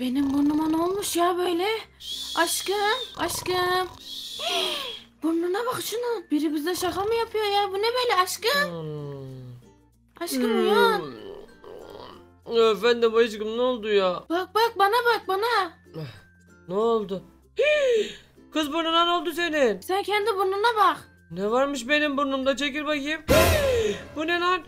Benim burnuma ne olmuş ya böyle? Aşkım. Burnuna bak şunun. Biri bize şaka mı yapıyor ya? Bu ne böyle aşkım? Aşkım uyan. Efendim aşkım ne oldu ya? Bak bana. Ne oldu? Kız burnuna ne oldu senin? Sen kendi burnuna bak. Ne varmış benim burnumda? Çekil bakayım. Bu ne lan?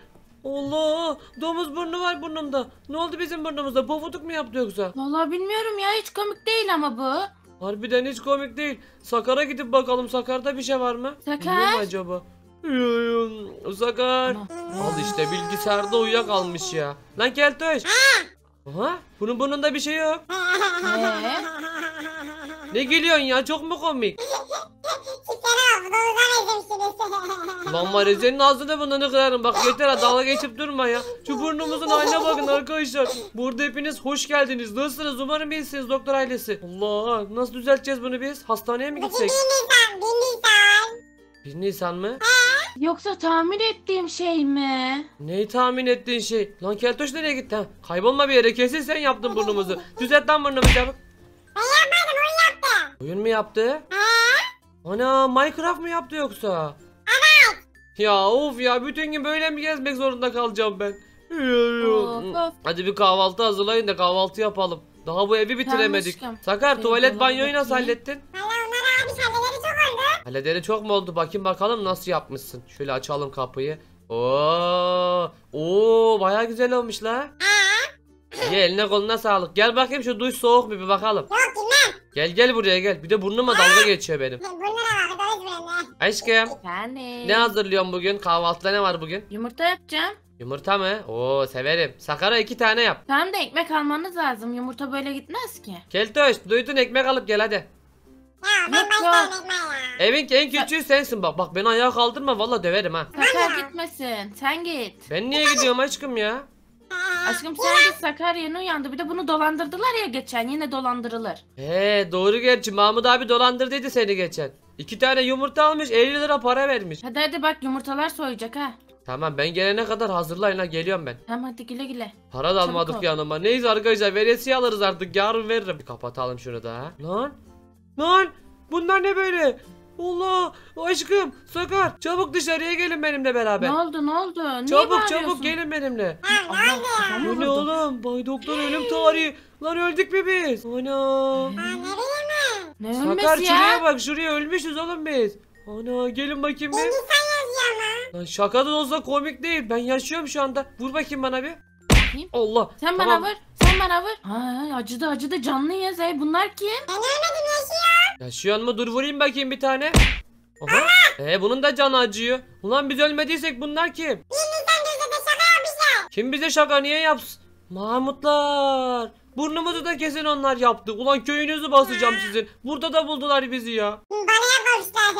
Allah! Domuz burnu var burnumda. Ne oldu bizim burnumuzda? Pofuduk mu yaptı yoksa? Vallahi bilmiyorum ya. Hiç komik değil ama bu. Harbiden hiç komik değil. Sakar'a gidip bakalım. Sakar'da bir şey var mı? Sakar? Ne acaba? Sakar. Al işte bilgisayarda uyuyakalmış ya. Lan keltoş. Aha. Bunun burnunda bir şey yok. Ne gülüyorsun ya? Çok mu komik? Lan var ya senin ağzını bundan kırarım. Bak yeter dalga geçip durma ya. Şu burnumuzun haline bakın arkadaşlar. Burada hepiniz hoş geldiniz. Nasılsınız? Umarım iyisiniz doktor ailesi. Allah nasıl düzelteceğiz bunu biz? Hastaneye mi gitsek? 1 Nisan mı? Yoksa tahmin ettiğim şey mi? Neyi tahmin ettiğin şey? Lan keltoş nereye gitti? Ha? Kaybolma bir yere, kesin sen yaptın burnumuzu. Düzelt lan burnumu çabuk. Ben yapmadım, oyun yaptı. Oyun mu yaptı? Ana Minecraft mı yaptı yoksa? Ya of ya, bütün gün böyle mi gezmek zorunda kalacağım ben? Of. Hadi bir kahvaltı hazırlayın da kahvaltı yapalım. Daha bu evi bitiremedik. Sakar benim tuvalet banyoyu nasıl hallettin? Valla onlar abi halleleri çok oldu. Halleleri çok mu oldu? Bakayım bakalım nasıl yapmışsın. Şöyle açalım kapıyı. Oo bayağı güzel olmuş la. Ye, eline koluna sağlık. Gel bakayım şu duş soğuk mu bir bakalım. Yok dinle. Gel buraya gel. Bir de burnuma dalga geçiyor benim. Aşkım yani. Ne hazırlıyorsun bugün? Kahvaltıda ne var bugün? Yumurta yapacağım. Yumurta mı? Oo severim. Sakar'a 2 tane yap. Tamam da ekmek almanız lazım. Yumurta böyle gitmez ki. Keltoş duydun, ekmek alıp gel hadi. Ya ben başlayayım ekmeğe. Evin en küçüğü sensin bak. Bak beni ayağa kaldırma valla döverim ha. Sakar gitmesin, sen git. Ben niye gidiyorum aşkım ya? Aşkım sen git, Sakar yeni uyandı. Bir de bunu dolandırdılar ya geçen, yine dolandırılır. Doğru gerçi, Mahmut abi dolandırdıydı seni geçen. 2 tane yumurta almış, 50 lira para vermiş. Hadi bak, yumurtalar soyacak ha. Tamam ben gelene kadar hazırlayın ha, geliyorum ben. Tamam hadi güle güle. Para da almadık yanıma. Neyse arkadaşlar, veresiye alırız artık, yarın veririm. Kapatalım şunu da ha. Lan bunlar ne böyle? Allah aşkım, Sakar çabuk dışarıya gelin benimle beraber. Ne oldu? Niye çabuk gelin benimle. Bu ne oğlum? Bay Doktor ölüm tarihi. Lan öldük mü biz? Ana. Ne Sakar ya? Şuraya bak, şuraya ölmüşüz oğlum biz. Ana gelin bakayım bir. Lan şaka da olsa komik değil. Ben yaşıyorum şu anda. Vur bakayım bana bir. Allah. Sen tamam. Bana vur. Ha, acıdı canlıyız. Bunlar kim? Ben ölmedim, yaşıyor. Yaşıyor mu? Dur vurayım bakayım bir tane. Aha. Bunun da canı acıyor. Ulan biz ölmediysek bunlar kim? Kim bize şaka niye yapsın? Mahmutlar. Burnumuzu da kesin onlar yaptı. Ulan köyünüzü basacağım sizin. Burada da buldular bizi ya. Bana yapmamışlar.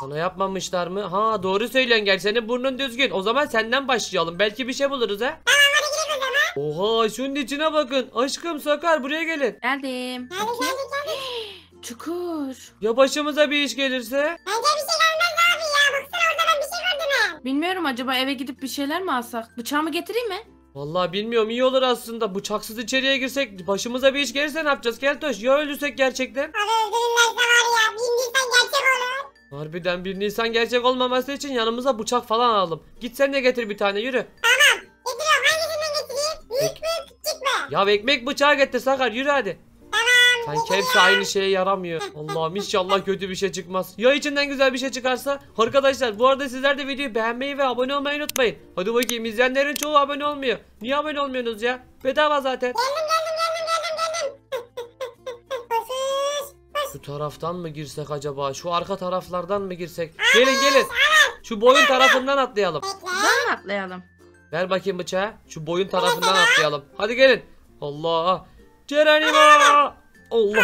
Sana yapmamışlar mı? Ha doğru söyleyen, gel senin burnun düzgün. O zaman senden başlayalım. Belki bir şey buluruz ha. Tamam hadi gidelim o zaman. Oha şunun içine bakın. Aşkım Sakar buraya gelin. Geldim. Geldim. Çukur. Ya başımıza bir iş gelirse? Bence bir şey gelmez abi ya. Baksana orada ben bir şey gördüm ha. Bilmiyorum, acaba eve gidip bir şeyler mi alsak? Bıçağımı getireyim mi? Vallahi bilmiyorum, iyi olur aslında. Bıçaksız içeriye girsek başımıza bir iş gelirse ne yapacağız keltoş? Ya öldürsek gerçekten? Abi öldürürlerse var ya, 1 Nisan gerçek olur. Harbiden 1 Nisan gerçek olmaması için yanımıza bıçak falan alalım. Git sen de getir bir tane, yürü. Tamam getiriyorum, hangisinden getireyim? Büyük gitme. Ya ekmek bıçağı getir Sakar, yürü hadi. Tamam. Sanki hepsi aynı şeye yaramıyor. Allah'ım inşallah kötü bir şey çıkmaz. Ya içinden güzel bir şey çıkarsa? Arkadaşlar bu arada sizler de videoyu beğenmeyi ve abone olmayı unutmayın. Hadi bakayım, izleyenlerin çoğu abone olmuyor. Niye abone olmuyorsunuz ya? Bedava zaten. Geldim. Şu taraftan mı girsek acaba? Şu arka taraflardan mı girsek? Gelin. Şu boyun tarafından atlayalım. Buradan mı atlayalım? Ver bakayım bıçağı. Şu boyun tarafından atlayalım. Hadi gelin. Allah. Cerenima. Allah.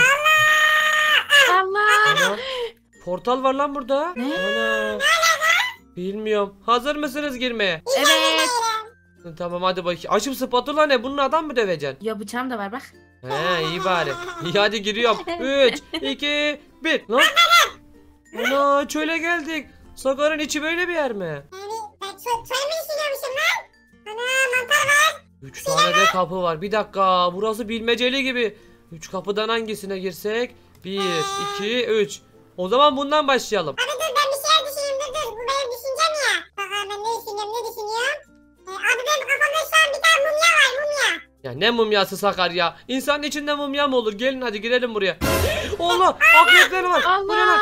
Portal var lan burada. Ne? Bilmiyorum. Hazır mısınız girmeye? Evet. Tamam hadi bakayım. Açım spatula ne? Bunun adam mı döveceksin? Ya bıçağım da var bak. İyi bari. İyi hadi giriyorum. 3, 2, 1. Lan. Ana çöle geldik. Sakar'ın içi böyle bir yer mi? Evet. Çöl mü işliyormuşum lan? Ana mantar var. 3 tane de kapı var. Bir dakika, burası bilmeceli gibi. 3 kapıdan hangisine girsek? 1, 2, 3. O zaman bundan başlayalım. Abi dur, ben bir şeyler düşüneyim, dur. Bu benim düşüncem ya. Bakalım ben ne düşünüyorum. Abi benim kafamda şu an bir tane mumya var, mumya. Ya ne mumyası Sakar ya? İnsanın içinde mumya mı olur? Gelin hadi girelim buraya. Allah, akrepler var. Allah.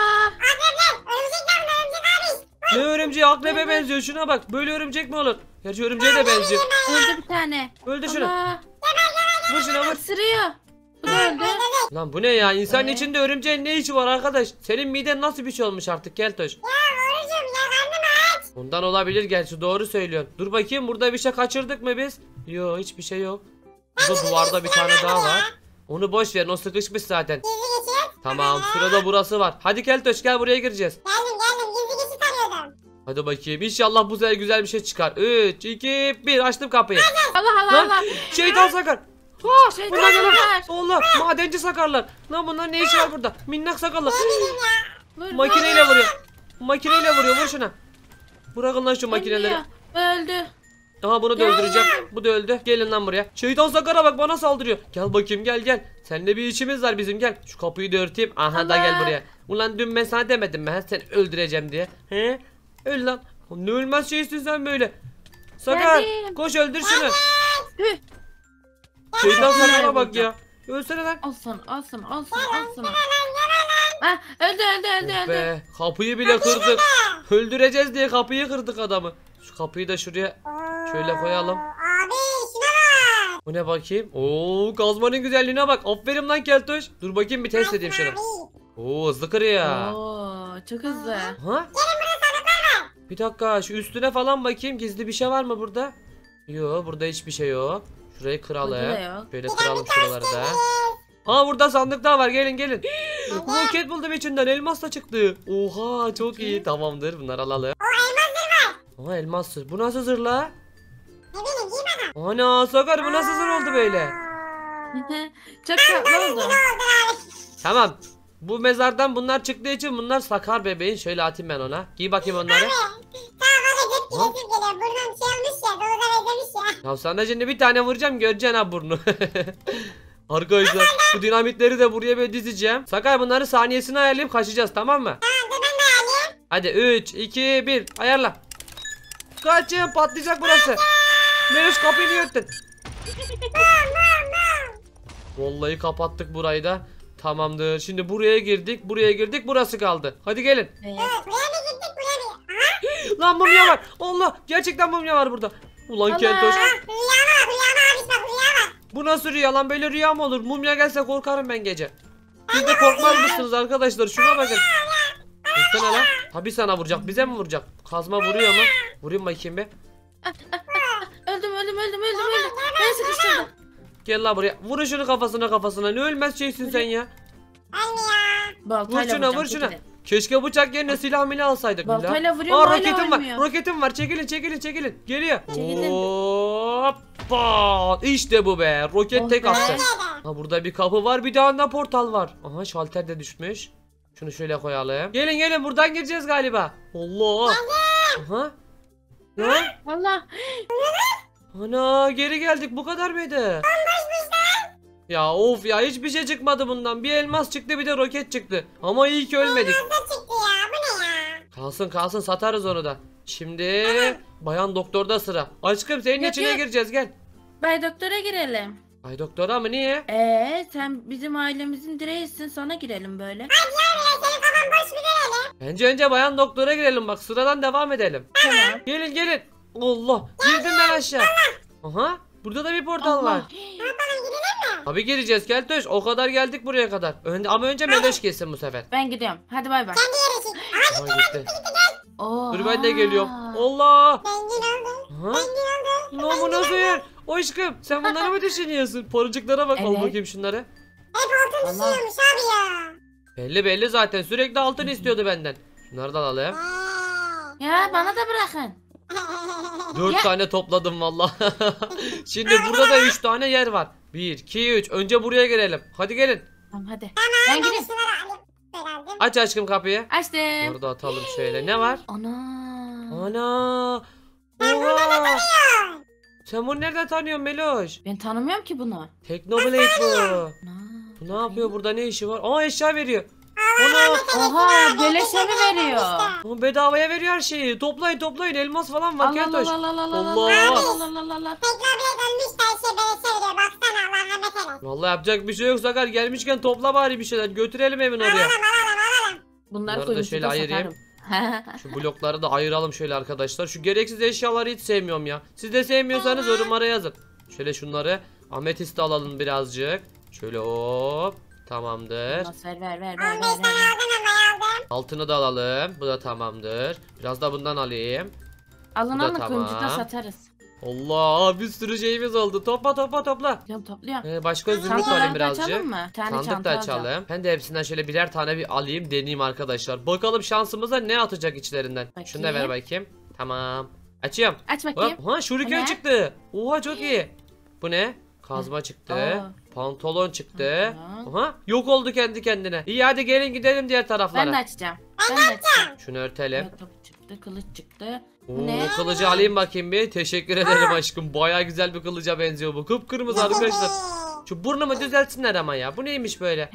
Ne örümceği? Akrebe benziyor, şuna bak. Böyle örümcek mi olur? Gerçi örümceğe de benziyor. Öldü bir tane. Öldü şunu. Vur şuna, vur. Isırıyor. Bu da öldü. Lan bu ne ya? İnsanın içinde örümceğin ne işi var arkadaş? Senin miden nasıl bir şey olmuş artık Keltoş? Ya orucum ya, karnım aç. Ondan olabilir gerçi, doğru söylüyorsun. Dur bakayım, burada bir şey kaçırdık mı biz? Yok, hiçbir şey yok. Burada duvarda bir tane daha var. Onu boş verin, o sıkışmış zaten. Tamam, sırada burası var. Hadi Keltoş gel, buraya gireceğiz. Hadi bakayım, inşallah bu sefer güzel bir şey çıkar. 3, 2, 1, açtım kapıyı. Allah Allah Allah. Şeytan Sakar. Bunlar Allah, madenci Sakarlar. Lan bunlar ne işi var burada? Minnak Sakarlar. Makineyle vuruyor. Makineyle vuruyor, vur şuna. Bırakın lan şu makineleri. Öldü. Aha, bunu da öldüreceğim. Bu da öldü. Gelin lan buraya. Şeytan Sakar'a bak, bana saldırıyor. Gel bakayım, gel gel. Seninle bir işimiz var bizim, gel. Şu kapıyı da örteyim. Aha Allah. Da gel buraya. Ulan dün ben sana demedim ben seni öldüreceğim diye. He? Öl lan. Ne ölmez şeysin sen böyle. Sakar koş, öldür şunu. Şeytan Sakar'a bak ya. Ölsene lan. Alsın alsın alsın alsın. Öldü. Kapıyı bile kırdık. Öldüreceğiz diye kapıyı kırdık adamı. Şu kapıyı da şuraya şöyle koyalım. Abi şuna bak. Bu ne bakayım? Oo, kazmanın güzelliğine bak. Aferin lan Keltoş. Dur bakayım bir test edeyim şunu. Oo, hızlı kırıyor. Oo, çok hızlı. Ha? Bir dakika, şu üstüne falan bakayım, gizli bir şey var mı burada? Yok, burada hiçbir şey yok. Şurayı kıralım. Böyle kıralım şuraları da. Aa, burada sandık daha var, gelin gelin. Roket buldum içinden, elmas da çıktı. Oha, çok iyi. Tamamdır, bunları alalım. O elmastır var. Aa, elmastır. Bu nasıl zırh la? Ne bileyim, giy bana. Ana Sakar, bu nasıl zırh oldu böyle? Çok tatlı oldu. Tamam. Bu mezardan bunlar çıktığı için bunlar Sakar bebeğin. Şöyle atayım ben ona. Giy bakayım onları. Tamam, bana burnum şey olmuş ya, doğrudan ödemiş ya. Ya sana şimdi bir tane vuracağım, göreceksin ha burnu. Arkadaşlar bu dinamitleri de buraya böyle dizeceğim. Sakar, bunları saniyesine ayarlayıp kaçacağız, tamam mı? Tamam, ben de ayarlayayım. Hadi 3, 2, 1 ayarla. Kaçın, patlayacak burası. Melis, kapıyı niye öttün? Vallahi kapattık burayı da. Tamamdır. Şimdi buraya girdik. Burası kaldı. Hadi gelin. Evet. Lan mumya var. Allah. Gerçekten mumya var burada. Ulan Keltoş. Rüya var. Bu nasıl rüya lan? Böyle rüya mı olur? Mumya gelse korkarım ben gece. Siz de korkmaz mısınız arkadaşlar? Şuna bakın. Baksana lan. Tabii sana vuracak. Bize mi vuracak? Kazma vuruyor mu? Vurayım bakayım bir. Öldüm. Ben sıkıştırdım. Gel la buraya. Vur şunu kafasına. Ne ölmez şeysin sen ya. Vur şuna. Keşke bıçak yerine silah mı alsaydık. Baltayla vuruyor. Aa, roketim var. Çekilin. Geliyor. Hoppa. İşte bu be. Roket tek attı. Ha, burada bir kapı var. Bir daha da portal var. Aha, şalter de düşmüş. Şunu şöyle koyalım. Gelin buradan gireceğiz galiba. Allah. Aha. Ne? Allah. Ana, geri geldik, bu kadar mıydı? Ya of ya, hiçbir şey çıkmadı bundan. Bir elmas çıktı, bir de roket çıktı. Ama iyi ki ölmedik. Kalsın, satarız onu da. Şimdi Bayan Doktor'da sıra. Aşkım, senin içine gireceğiz, gel. Bay Doktor'a girelim. Bay Doktor'a mı, niye? Sen bizim ailemizin direğisin, sana girelim böyle. Bence önce Bayan Doktor'a girelim, bak sıradan devam edelim. Tamam. Gelin. Allah, girdim ben aşağı. Aha, burada da bir portal Allah. Var. Tabii gireceğiz Keltoş, o kadar geldik buraya kadar. Ama önce Meloş gelsin bu sefer. Ben gidiyorum, hadi bay bay. Gitti. Dur, ben de geliyorum. Allah. Zengin oldu. Ne nasıl yer? Aşkım, sen bunları mı düşünüyorsun? Paracıklara bak, al bakayım şunları. Hep altın istiyormuş abi ya. Belli zaten, sürekli altın istiyordu benden. Şunları da alalım. Ya bana da bırakın. 4 tane topladım valla. Şimdi burada da 3 tane yer var. 1, 2, 3. Önce buraya girelim. Hadi gelin. Hadi. Ben gireyim. Aç aşkım kapıyı. Açtım. Burada atalım şöyle. Ne var? Ana. Oha. Sen bunu nereden tanıyorsun Meloş? Ben tanımıyorum ki bunu. Teknoblade bu. Bu ne yapıyor burada, ne işi var? Aa eşya veriyor. Oha beleşeni veriyor. Ama bedavaya veriyor her şeyi. Toplayın toplayın, elmas falan var. Allah Allah Allah Allah Allah Allah. Teknoblade ölmüş de her şey beleşe veriyor. Baksana Allah rahmet eylesin. Vallahi yapacak bir şey yok Sakar. Gelmişken topla bari bir şeyler. Götürelim evin oraya. Alalım. Bunları da şöyle ayırayım. Şu blokları da ayıralım şöyle arkadaşlar. Şu gereksiz eşyaları hiç sevmiyorum ya. Siz de sevmiyorsanız yorumlara yazın. Şöyle şunları ametist alalım birazcık. Şöyle hop. Tamamdır. Ver. Altını da alalım. Bu da tamamdır. Biraz da bundan alayım. Alın kuyumcuda satarız. Allah, bir sürü şeyimiz oldu. Topla. Topluyorum. Başka zümrüt alayım birazcık. Sandık da açalım. Ben de hepsinden şöyle birer tane bir alayım, deneyeyim arkadaşlar. Bakalım şansımıza ne atacak içlerinden. Bakayım. Şunu da ver bakayım. Tamam. Açıyorum. Aç bakayım. Ha şuriken çıktı. Oha çok iyi. Bu ne? Kazma çıktı. Pantolon çıktı. Aha, yok oldu kendi kendine. İyi hadi gelin gidelim diğer taraflara. Ben de açacağım. Şunu örtelim. Kılıç çıktı. Oo, ne? Kılıcı alayım bakayım bir. Teşekkür ederim aşkım. Bayağı güzel bir kılıca benziyor bu. Kıpkırmızı arkadaşlar. Şu burnumu düzeltsinler ama ya. Bu neymiş böyle?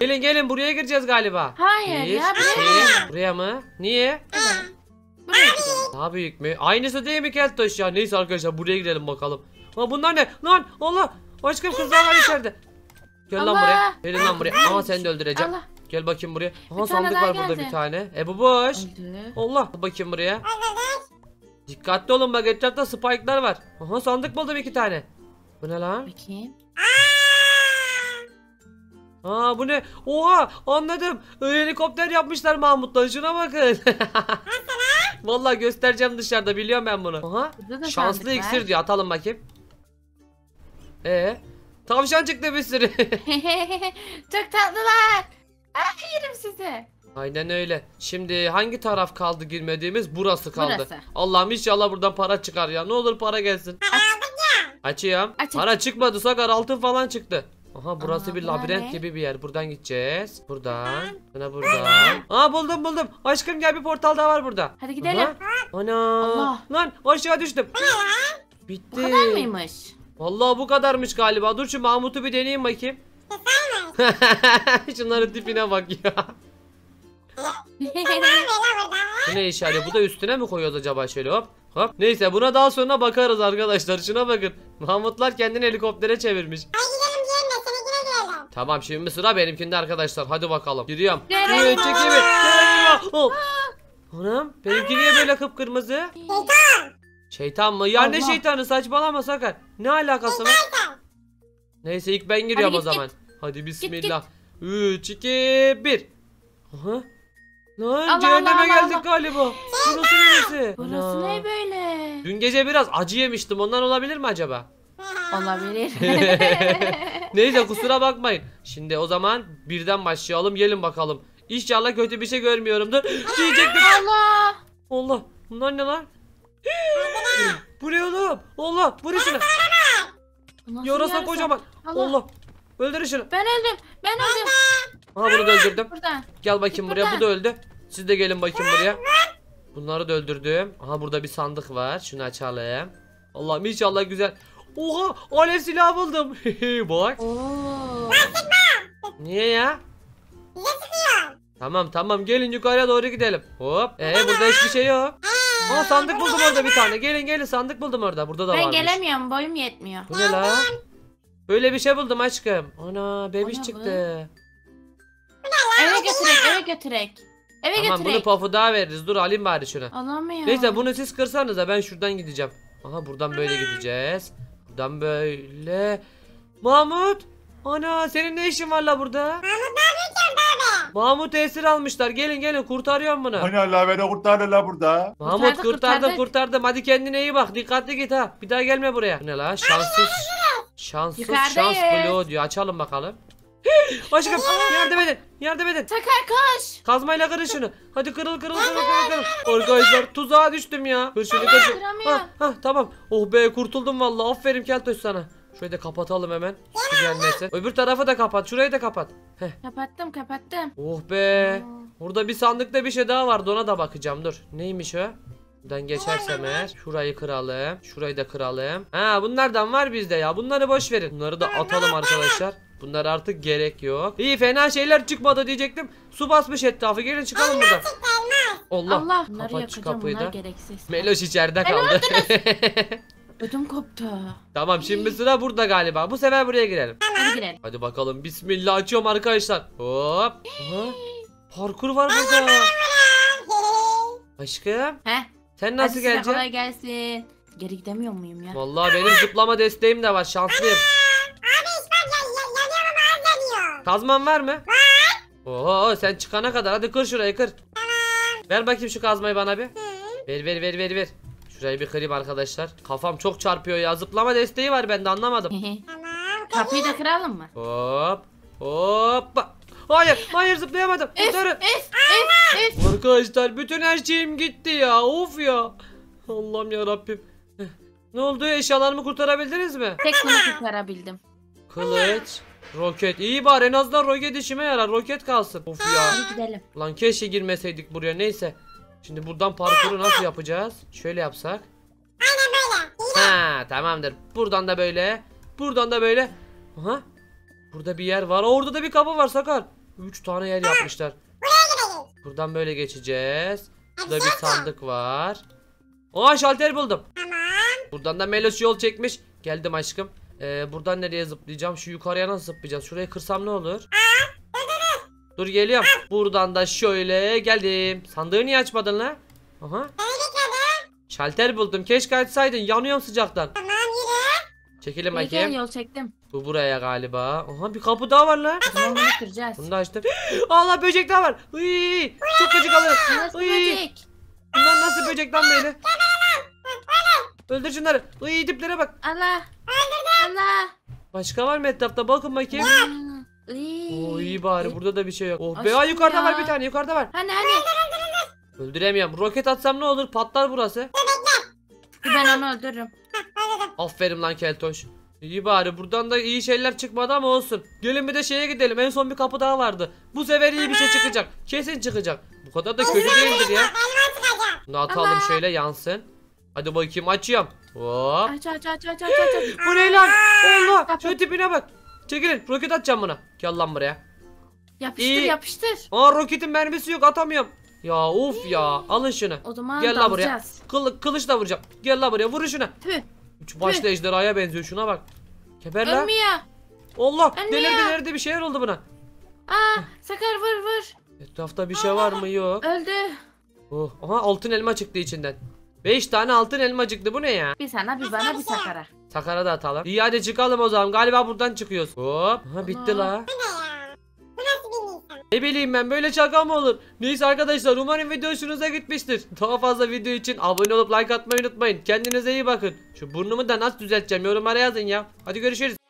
Gelin buraya gireceğiz galiba. Hayır bir, ya buraya. Buraya mı? Niye? Evet. Buraya. Daha büyük mü? Aynısı değil mi Keltoş ya? Neyse arkadaşlar buraya girelim bakalım. Ama bunlar ne? Lan Allah. Aşkım kızlar var içeride. Gel Allah. Lan buraya. Gelin lan buraya. Ama seni de öldüreceğim. Allah. Gel bakayım buraya. Aha sandık var geldi. Burada bir tane. Bu boş. Allah. Bakayım buraya. Dikkatli olun bak, etrafta spike'lar var. Aha sandık buldum iki tane. Bu ne lan? Bakayım. Aa bu ne? Oha anladım. Helikopter yapmışlar Mahmut'la. Şuna bakın. Vallahi göstereceğim dışarıda, biliyorum ben bunu. Aha şanslı iksir diyor, atalım bakayım. Tavşan çıktı bir sürü. Çok tatlılar. Yerim sizi. Aynen öyle. Şimdi hangi taraf kaldı girmediğimiz? Burası kaldı. Burası. Allah'ım inşallah buradan para çıkar ya. Ne olur para gelsin. Açıyorum. Para çıkmadı Sakar, altın falan çıktı. Aha burası bir labirent gibi bir yer. Buradan gideceğiz. Buradan. Buna buradan. Aa buldum. Aşkım gel, bir portal daha var burada. Hadi gidelim. Aha. Ana. Allah. Lan aşağı düştüm. Bitti. Bu kadar mıymış? Vallahi bu kadarmış galiba. Dur şu Mahmut'u bir deneyeyim bakayım. Şunların tipine bak ya. Bu ne işaret? Bu da üstüne mi koyuyoruz acaba şöyle hop. Neyse buna daha sonra bakarız arkadaşlar. Şuna bakın. Mahmutlar kendini helikoptere çevirmiş. Ay gidelim diyelim, seni girelim. Tamam şimdi sıra benimkinde arkadaşlar. Hadi bakalım. Giriyorum. Evet çekimi. Anam benimki niye böyle kıpkırmızı? Şeytan mı? Ya ne şeytanı, saçmalama Sakar. Ne alakası var? Neyse ilk ben giriyorum o zaman. Hadi bismillah. 3, 2, 1. Aha. Lan cehenneme geldik galiba. Burası neresi? Burası ne böyle? Dün gece biraz acı yemiştim. Ondan olabilir mi acaba? Olabilir. Neyse kusura bakmayın. Şimdi o zaman birden başlayalım. Gelin bakalım. İnşallah kötü bir şey görmüyorumdur. Diyecektim. Allah. Allah. Bunlar ne lan? Bu ne oğlum? Allah. Burası ne? Yarasa kocaman. Allah. Öldür şunu. Ben öldüm. Aha bunu da öldürdüm. Buradan. Gel bakayım buraya. Bu da öldü. Siz de gelin bakayım buraya. Bunları da öldürdüm. Aha burada bir sandık var. Şunu açalım. Allah'ım inşallah güzel. Oha alev silahı buldum. Bak. Niye ya? Tamam gelin yukarıya doğru gidelim. Hop. Burada hiçbir şey yok. Aa sandık buldum orada bir tane. Gelin sandık buldum orada. Burada da varmış. Ben gelemiyorum, boyum yetmiyor. Bu ne lan? Böyle bir şey buldum aşkım. Ana bebiş çıktı. Eve götürek. Tamam bunu pafu daha veririz. Dur alayım bari şunu. Alamıyorum. Neyse bunu siz kırsanız da ben şuradan gideceğim. Aha buradan böyle gideceğiz. Buradan böyle. Mahmut. Ana senin ne işin var la burada? Mahmut esir almışlar. Gelin kurtarıyorum bunu. Ana la beni kurtardı la burada. Mahmut kurtardım. Hadi kendine iyi bak. Dikkatli git ha. Bir daha gelme buraya. Ne la şanssız. Şanssız şans bloğu diyor. Açalım bakalım. Aşkım yardım edin. Sakar koş. Kazmayla kırın şunu. Hadi kırıl. Arkadaşlar tuzağa düştüm ya. Kır şunu. Tamam. Oh be kurtuldum vallahi. Aferin Keltoş sana. Şurayı da kapatalım hemen. Gelmesin. Öbür tarafı da kapat. Şurayı da kapat. Kapattım. Oh be. Burada bir sandıkta bir şey daha vardı. Ona da bakacağım. Dur. Neymiş o? Den geçersem eğer şurayı kıralım. Şurayı da kıralım. Ha, bunlardan var bizde ya. Bunları boş verin. Bunları da atalım arkadaşlar. Bunlar artık gerek yok. İyi, fena şeyler çıkmadı diyecektim. Su basmış etrafı. Gelin çıkalım buradan. Allah. Kapat şu kapıyı da. Meloş içeride kaldı. Ödüm koptu. Tamam, şimdi sıra burada galiba. Bu sefer buraya girelim. Hadi girelim. Hadi bakalım. Bismillah, açıyorum arkadaşlar. Hop. Parkur var burada. Aşkım. He? Sen nasıl geleceksin? Kolay gelsin. Geri gidemiyor muyum ya? Vallahi benim zıplama desteğim de var. Şanslıyım. Kazman var mı? Var. Oho, sen çıkana kadar hadi kır şurayı, kır. Tamam. Ver bakayım şu kazmayı bana bir. Ver. Şurayı bir kırayım arkadaşlar. Kafam çok çarpıyor ya. Zıplama desteği var bende, anlamadım. Tamam. Kapıyı da kıralım mı? Hop. Hayır zıplayamadım. Durun. Arkadaşlar bütün her şeyim gitti ya. Of ya. Allah'ım ya Rabbim. Ne oldu? Eşyalarımı kurtarabildiniz mi? Tek bunu kurtarabildim. Kılıç. Roket. İyi, bari en azından roket işime yarar. Roket kalsın. Of ya. Gidelim. Lan keşke girmeseydik buraya. Neyse. Şimdi buradan parkuru nasıl yapacağız? Şöyle yapsak. Aynen böyle. Ha, tamamdır. Buradan da böyle. Buradan da böyle. Aha. Burada bir yer var. Orada da bir kapı var Sakar. 3 tane yer yapmışlar. Buradan böyle geçeceğiz. Burada bir sandık var. Aa, şalter buldum. Tamam. Buradan da Melos yol çekmiş. Geldim aşkım. Buradan nereye zıplayacağım? Şu yukarıya nasıl zıplayacağız? Şurayı kırsam ne olur? Dur geliyorum. Buradan da şöyle geldim. Sandığı niye açmadın lan? Aha. Şalter buldum. Keşke açsaydın. Yanıyorum sıcaktan. Tamam, yürü. Çekelim bakayım. Yol çektim. Bu buraya galiba. Aha, bir kapı daha var lan. Bunu bitireceğiz. Bunu da açtım. Allah, böcek daha var. Uy, çok gıcık alırım. Nasıl böcek? Bunlar nasıl böcek lan böyle? Öldür şunları. Uy, diplere bak. Allah. Allah. Başka var mı etrafta? Bakın bakayım. Oo, iyi bari burada da bir şey yok. Oh be, yukarıda ya. Var bir tane, yukarıda var. Hani. Öldüremiyorum. Roket atsam ne olur? Patlar burası. Ben onu öldürürüm. Aferin lan keltoş. İyi bari buradan da iyi şeyler çıkmadı ama olsun. Gelin bir de şeye gidelim. En son bir kapı daha vardı. Bu sefer iyi bir şey çıkacak. Kesin çıkacak. Bu kadar da kötü değildir ya. Bunu atalım şöyle yansın. Hadi bakayım, açıyorum. Hop. Aç. Bu ne lan? Allah, şu tipine bak. Çekilin, roket atacağım buna. Gel lan buraya. Yapıştır. Aa, roketin mermisi yok, atamıyorum. Ya of ya, alın şunu. O zaman gel lan buraya. Kılıç da vuracağım. Gel lan buraya, vur şuna. Üç başlı ejderhaya benziyor, şuna bak. Keber lan. Allah, delirdi bir şeyler oldu buna. Aa, Sakar vur. Etrafta bir şey var mı? Yok. Öldü. Oh, aha, altın elma çıktı içinden. 5 tane altın elmacıktı, bu ne ya? Bir sana, bir bana, bir Sakar'a. Sakar'a da atalım. İyi, hadi çıkalım o zaman. Galiba buradan çıkıyoruz. Hop. Ha, bitti la. Ne bileyim ben, böyle şaka mı olur? Neyse arkadaşlar, umarım video hoşunuza gitmiştir. Daha fazla video için abone olup like atmayı unutmayın. Kendinize iyi bakın. Şu burnumu da nasıl düzelteceğim? Yorumlara yazın ya. Hadi görüşürüz.